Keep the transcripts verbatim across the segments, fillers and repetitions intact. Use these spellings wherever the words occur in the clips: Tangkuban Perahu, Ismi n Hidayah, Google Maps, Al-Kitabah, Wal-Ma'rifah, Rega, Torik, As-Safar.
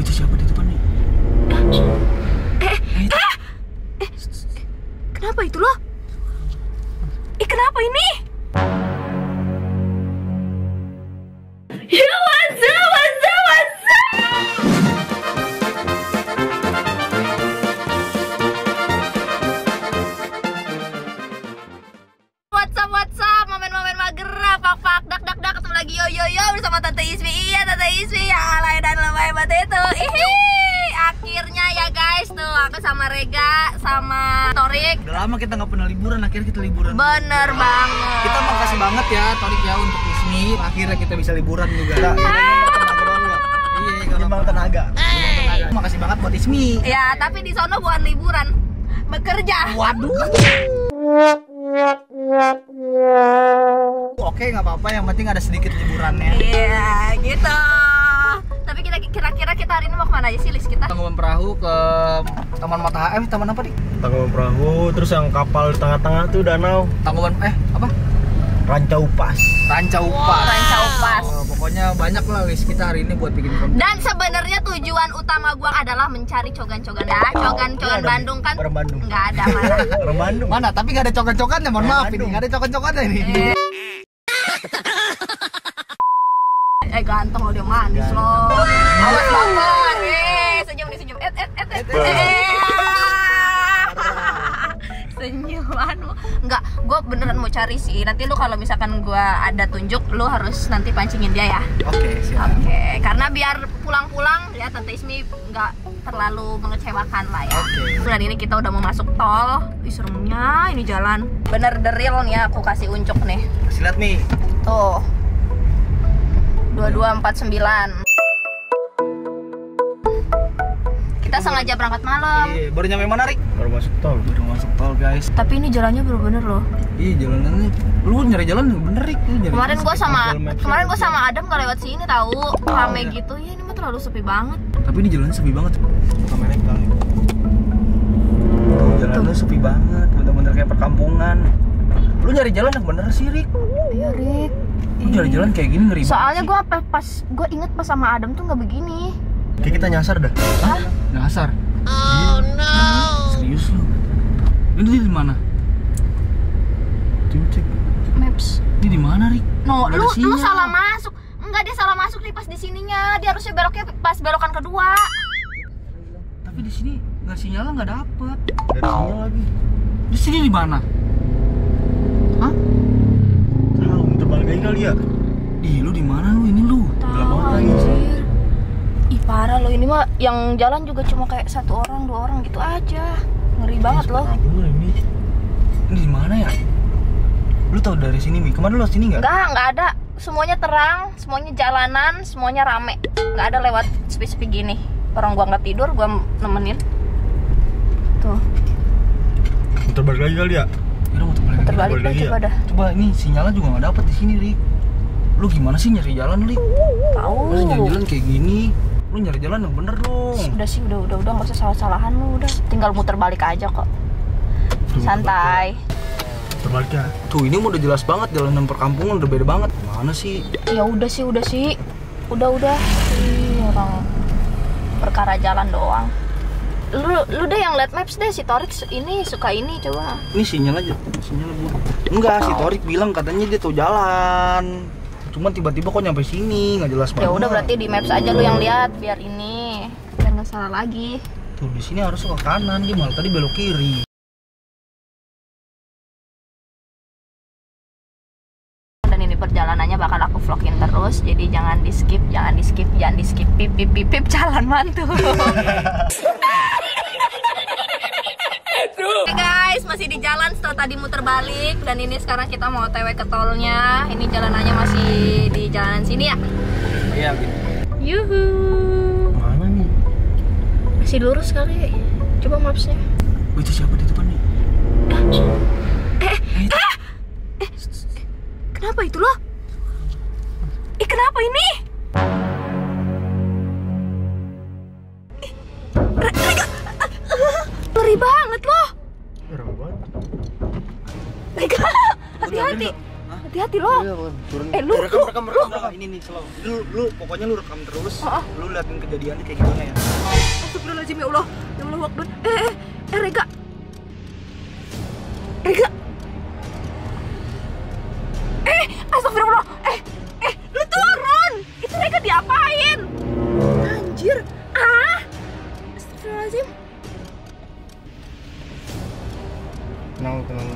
Wajah siapa di depan nih? Eh, eh, eh, eh, kenapa itu loh? Eh, kenapa ini? Ya, what's up, what's up, what's up? What's up, what's up, momen-momen magerah, pak-pak, dak-dak-dak, ketemu lagi yo-yo-yo bersama Tante Ismi. Iya, Tante Ismi yang alay dan lemah hebat itu. Ihi. Akhirnya ya guys, tuh aku sama Rega, sama Torik. Udah lama kita nggak pernah liburan, akhirnya kita liburan. Bener ah, banget. Kita makasih banget ya Torik ya untuk Ismi. Akhirnya kita bisa liburan juga. Nah, iya, memang tenaga. Hey. Makasih banget buat Ismi. Ya, tapi di sono bukan liburan, bekerja. Waduh. Oke, nggak apa-apa. Yang penting ada sedikit liburannya. Iya, gitu. Tapi kita kira-kira kita hari ini mau kemana aja sih, Lis? Kita Tangkuban Perahu, ke Taman Matahari, eh Taman apa nih? Tangkuban Perahu, terus yang kapal di tengah-tengah tuh danau. Tangkuban eh apa? Rancau Pas. Rancau Pas. Wow. Rancau Pas. Oh, pokoknya banyak lah Lis kita hari ini buat bikin konten. Dan sebenarnya tujuan utama gua adalah mencari cogan-cogan. Nah, cogan-cogan Bandung kan? Enggak ada mana. Orang Bandung. Mana? Tapi enggak ada cogan-cogannya, mohon maaf ini. Enggak ada cogan-cogannya ini. Eh. Eh ganteng loh, dia manis loh. Awas banget. Eh senyum nih senyum. Et et et et. Senyumanmu. Enggak, gue beneran mau cari sih. Nanti lu kalau misalkan gue ada tunjuk, lu harus nanti pancingin dia ya. Oke siap. Oke, karena biar pulang-pulang ya Tante Ismi nggak terlalu mengecewakan lah ya. Oke. Bulan ini kita udah mau masuk tol. Wih seremnya ini jalan. Bener the real nih, aku kasih unjuk nih. Kasih lihat nih. Tuh. dua dua empat sembilan. Kita sengaja berangkat malam. Iya, baru nyampe mana, Rik? Baru masuk tol, baru masuk tol, guys. Tapi ini jalannya bener-bener loh. Iya, jalanannya. Lu nyari jalan bener, Rik. Kemarin gua sama kemarin gua sama Adam enggak lewat sini tahu. Rame gitu. Ya ini mah terlalu sepi banget. Tapi ini jalannya sepi banget. Kameranya pelan. Jalannya sepi banget, bener-bener kayak perkampungan. Lu nyari jalan yang bener sih, Rik. Iya, Rik. Jalan-jalan kayak gini ngeri. Soalnya gue pas gue inget pas sama Adam tuh nggak begini. Kayak kita nyasar dah. Hah? Nyasar? Oh no. Serius lu? Ini di mana? Coba cek maps. Ini di mana, Rik? No, lu lu salah masuk. Enggak, dia salah masuk nih pas di sininya. Dia harusnya beloknya pas belokan kedua. Tapi di sini nggak sinyalnya nggak dapet. Ada sinyal lagi. Di sini di mana? Hah? Balikin kali ya. Ih, lu di mana lu ini lu? Udah banget lagi sih. Ih, parah lo ini mah yang jalan juga cuma kayak satu orang, dua orang gitu aja. Ngeri ini banget loh. Ini, ini di mana ya? Lu tahu dari sini, Mi? Kemana lu sini enggak? Enggak, enggak ada. Semuanya terang, semuanya jalanan, semuanya rame. Enggak ada lewat sepi-sepi gini. Orang gua nggak tidur, gua nemenin. Tuh. Muter balik lagi kali ya? Terbalik dah, coba dah. Coba ini sinyalnya juga nggak dapet di sini, Rik. Lu gimana sih nyari jalan, Rik? Tahu. Lu jalan-jalan kayak gini, lu nyari jalan yang bener dong. Udah sih, udah, udah, udah, nggak usah salah-salahan lu, udah. Tinggal muter balik aja kok. Santai. Muter balik ya. Tuh, ini udah jelas banget jalan yang perkampungan, udah beda banget. Mana sih? Ya udah sih, udah sih, udah, udah. Ih, orang perkara jalan doang. Lu, lu deh yang liat maps deh, si Torik ini suka ini coba. Ini sinyal aja, sinyal gua. Enggak, si Torik bilang katanya dia tahu jalan. Cuman tiba-tiba kok nyampe sini, nggak jelas banget. Ya udah berarti di maps aja lu yang lihat biar ini biar nggak salah lagi. Tuh di sini harus ke kanan, dia malah tadi belok kiri. Dan ini perjalanannya bakal aku vlogin terus, jadi jangan di skip, jangan di skip, jangan di skip. Pip pip pip, pip jalan mantu. Oke guys, masih di jalan setelah tadi muter balik. Dan ini sekarang kita mau otw ke tolnya. Ini jalanannya masih di jalan sini ya? Iya gitu. Yuhu. Mana nih? Masih lurus kali. Coba mapsnya. Wih, itu siapa di depan nih? Eh, eh, eh, eh. Kenapa itu loh? Eh, kenapa ini? Ngeri banget loh. Hati-hati, Hati-hati lo. Iya, eh lu, rekam, rekam, rekam, lu. Rekam. Ini nih slow. Lu, lu pokoknya lu rekam terus. Oh, oh. Lu liatin kejadiannya kayak gimana ya. Astagfirullahaladzim ya Allah. Ya Allah waktu. Eh eh eh Rega. Rega. Eh astagfirullah. Eh eh lu turun. Itu Rega diapain? Anjir. Ah. Astagfirullahaladzim. Tenang, tenang.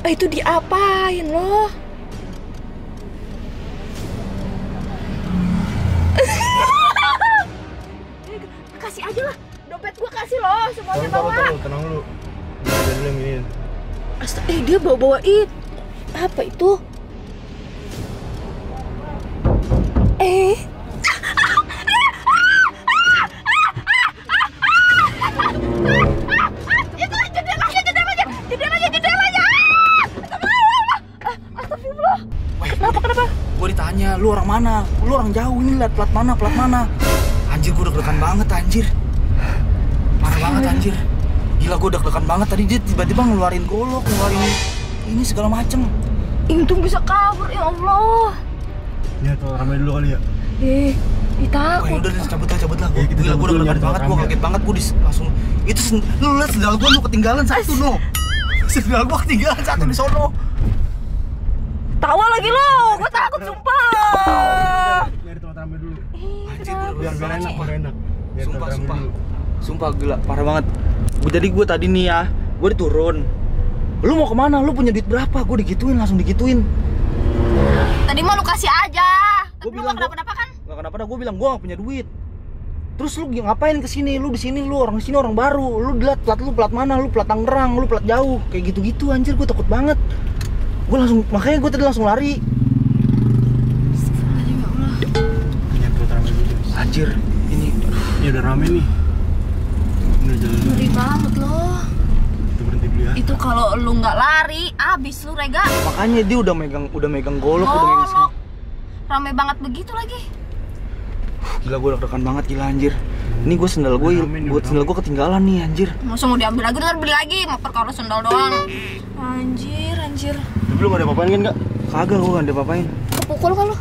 Eh, itu diapain loh? Kasih aja lah, dompet gua kasih loh, semuanya bawa. Tenang, tenang lu. Jangan diem ini. Astaga, eh dia bawa-bawa itu. Apa itu? Eh. Lu orang mana? Lu orang jauh, ini liat plat mana, plat mana? Anjir, gue deg-degan banget, anjir. Parah banget, anjir. Gila, gue deg-degan banget. Tadi dia tiba-tiba ngeluarin golok, ngeluarin ini segala macem. Untung bisa kabur, ya Allah. Ya, kalau ramai dulu kali ya? Eh, takut. Udah, cabut lah, cabut lah. Gue deg-degan banget, gue kaget banget. Gue langsung, itu lu liat sendal gue, lu ketinggalan satu, no. Sendal gue ketinggalan satu di sono. Tawa lagi lu, gue takut sumpah. Biar tempat rame dulu. Anjir, biar biar enak, biar enak. Sumpah, sumpah. Sumpah gila, parah banget. Jadi gue tadi nih ya, gue diturun. Lu mau kemana? Lu punya duit berapa? Gue digituin, langsung digituin. Tadi mah lu kasih aja. Lu gak kenapa-napa kan? Gak kenapa-napa, gue bilang gue gak punya duit. Terus lu ngapain kesini? Lu di sini, lu orang sini orang baru. Lu liat plat lu plat mana? Lu plat Tangerang, lu plat jauh. Kayak gitu-gitu, anjir gue takut banget. Gue langsung, makanya gue tadi langsung lari. Astagfirullahaladzim, ya Allah. Anjir, ini ini udah rame nih. Udah jalan. Ngeri banget loh. Itu berhenti dulu ya. Itu kalau lu nggak lari, abis lu Rega. Makanya dia udah megang, udah megang golok, udah megang sini. Rame banget begitu lagi. Gila, gue deg-degan banget, gila anjir. Ini gue sendal gue, buat sendal gue ketinggalan nih anjir. Masa mau diambil lagi, ntar beli lagi. Mau perkara sendal doang. Anjir, anjir. Lu gak ada apa-apain kan kak? Kagak, gue gak ada apa-apain. Kepukul kan lu?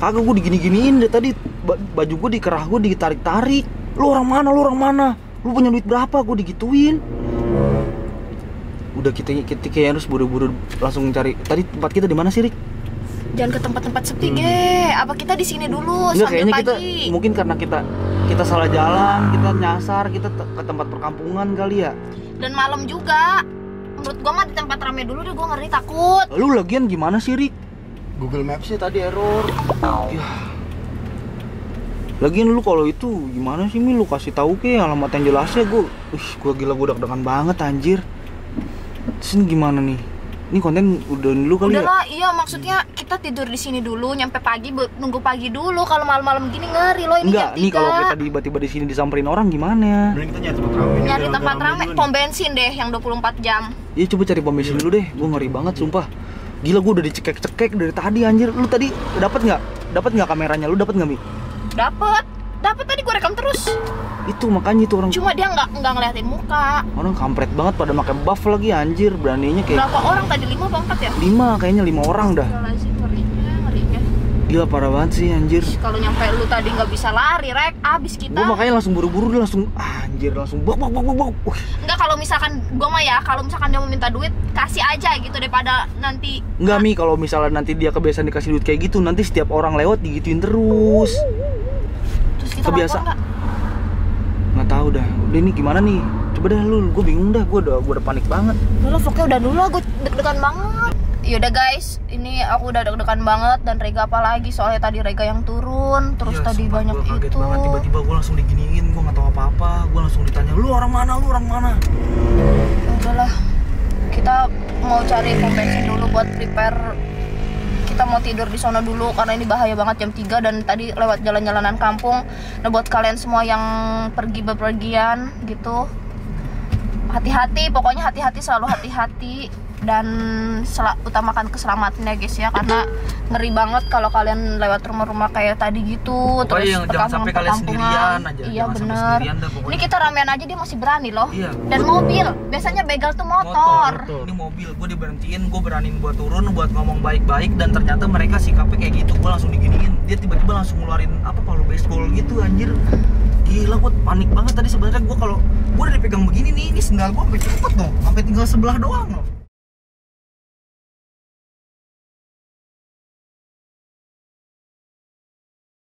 Kagak, gue digini-giniin deh tadi. Baju gue dikerah, gue ditarik-tarik. Lu orang mana, lu orang mana? Lu punya duit berapa? Gue digituin. Udah kita kayak harus buru-buru langsung cari. Tadi tempat kita di mana sih, Rik? Jangan ke tempat-tempat sepi, hmm. Ge. Apa kita di sini dulu? Nggak, sampai pagi. Kita, mungkin karena kita kita salah jalan, kita nyasar, kita ke tempat perkampungan kali ya. Dan malam juga. Menurut gua mah di tempat rame dulu deh, gua ngeri takut. Lu lagian gimana sih, Rik? Google Maps sih tadi error. Ya. Lagian lu kalau itu gimana sih, Mi? Lu kasih tahu ke alamat yang jelasnya gua. Wih, gua gila gua deg-degan banget anjir. Terus gimana nih? Ini konten udah dulu kali ya? Udah lah, iya maksudnya kita tidur di sini dulu nyampe pagi, nunggu pagi dulu. Kalau malam-malam gini ngeri loh ini. Enggak, nih kalau kita tiba-tiba di sini disamperin orang gimana? Mending kita nyari tempat ramai. Nyari tempat ramai, pom bensin deh yang dua puluh empat jam. Iya coba cari pom bensin dulu deh. Gua ngeri banget sumpah. Gila gua udah dicekek-cekek dari tadi anjir. Lu tadi dapat enggak? Dapat enggak kameranya? Lu dapat enggak, Mi? Dapat. Dapat tadi gua rekam terus. Itu makanya itu orang. Cuma dia nggak nggak ngeliatin muka. Orang kampret banget pada pakai buff lagi anjir, beraninya kayak. Berapa orang tadi, lima apa empat ya? Lima kayaknya lima orang dah. Ngerinya, ngerinya. Gila parah banget sih anjir. Kalau nyampe lu tadi nggak bisa lari, Rek, abis kita. Gua makanya langsung buru-buru dia langsung anjir langsung bok bok bok bok. Enggak kalau misalkan gua mah ya, kalau misalkan dia mau minta duit kasih aja gitu daripada nanti. Enggak, Mi, kalau misalnya nanti dia kebiasaan dikasih duit kayak gitu, nanti setiap orang lewat digituin terus. Terus kita kebiasaan. Nggak tahu dah, udah ini gimana nih? Coba dah lu, gue bingung dah, gue udah, gue udah panik banget. Lu vlognya udah dulu, gue deg-degan banget. Yaudah guys, ini aku udah deg-degan banget dan Rega apa lagi soalnya tadi Rega yang turun, terus ya, tadi sumpah, banyak gua kaget itu. Banget, tiba-tiba gue langsung diginiin, gue nggak tahu apa-apa, gue langsung ditanya lu orang mana, lu orang mana. Udahlah, kita mau cari pom bensin dulu buat prepare. Kita mau tidur di sana dulu karena ini bahaya banget jam tiga dan tadi lewat jalan-jalanan kampung. Nah buat kalian semua yang pergi bepergian gitu, hati-hati, pokoknya hati-hati, selalu hati-hati. dan utamakan keselamatannya guys ya, karena ngeri banget kalau kalian lewat rumah-rumah kayak tadi gitu. Pokoknya terus yang jangan sampai kalian sendirian aja. Iya bener dah, ini kita ramean aja dia masih berani loh. Iya, dan mobil, biasanya begal tuh motor, motor. Ini mobil, gue diberhentiin, gue beraniin buat turun, buat ngomong baik-baik, dan ternyata mereka sikapnya kayak gitu. Gue langsung diginiin, dia tiba-tiba langsung ngeluarin apa palu baseball gitu anjir. Gila, gue panik banget tadi sebenarnya. Gue kalau gue udah dipegang begini nih, ini sendal gue sampai cepet loh, sampai tinggal sebelah doang loh.